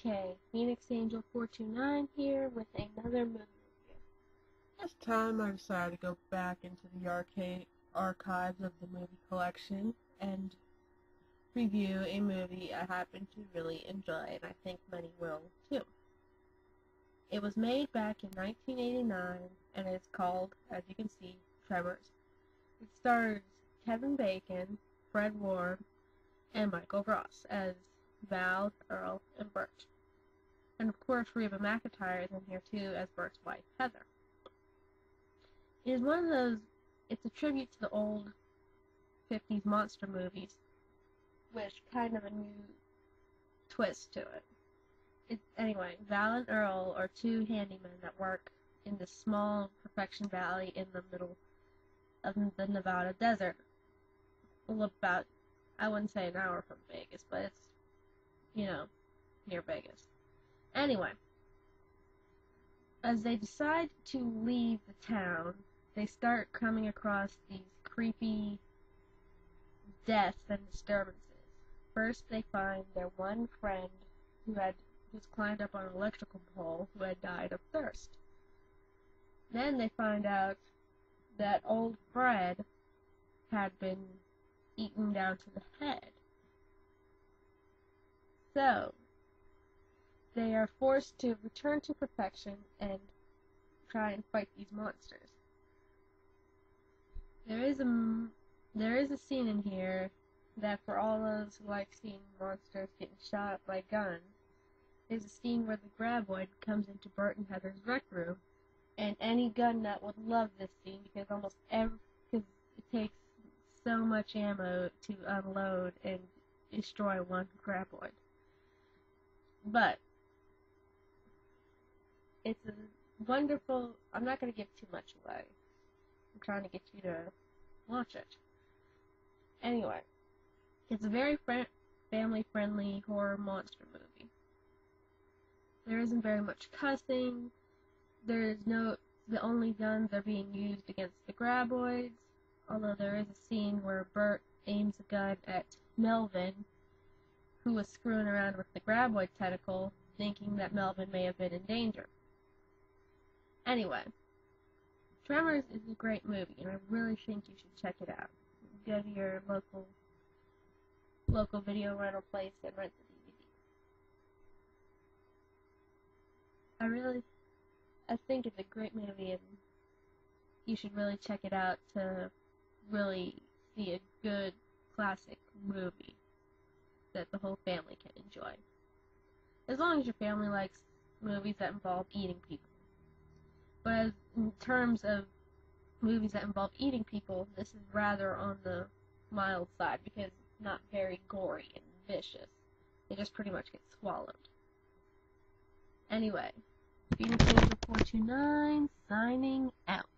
Okay, Phoenix Angel 429 here with another movie review. This time I decided to go back into the archives of the movie collection and review a movie I happen to really enjoy, and I think many will too. It was made back in 1989 and it's called, as you can see, Tremors. It stars Kevin Bacon, Fred Ward, and Michael Gross as Val, Earl, and Bert. And of course, Reba McEntire is in here too as Bert's wife, Heather. It is one of those, it's a tribute to the old 50s monster movies, with kind of a new twist to it. Anyway, Val and Earl are two handymen that work in this small Perfection Valley in the middle of the Nevada desert. Well, about, I wouldn't say an hour from Vegas, but it's, you know, near Vegas. Anyway, as they decide to leave the town, they start coming across these creepy deaths and disturbances. First, they find their one friend who's climbed up on an electrical pole who had died of thirst. Then they find out that old Fred had been eaten down to the head. So, they are forced to return to Perfection and try and fight these monsters. There is a scene in here that, for all those who like seeing monsters getting shot by guns, there's a scene where the Graboid comes into Bert and Heather's rec room, and any gun nut would love this scene because because it takes so much ammo to unload and destroy one Graboid. But it's a wonderful. I'm not going to give too much away. I'm trying to get you to watch it. Anyway, it's a very family-friendly horror monster movie. There isn't very much cussing. The only guns are being used against the Graboids, although there is a scene where Bert aims a gun at Melvin, who was screwing around with the Graboid tentacle, thinking that Melvin may have been in danger. Anyway, Tremors is a great movie, and I really think you should check it out. Go to your local video rental place and rent the DVD. I think it's a great movie, and you should really check it out to really see a good classic movie that the whole family can enjoy. As long as your family likes movies that involve eating people. But in terms of movies that involve eating people, this is rather on the mild side because it's not very gory and vicious. They just pretty much get swallowed. Anyway, Phoenix Angel 429 signing out.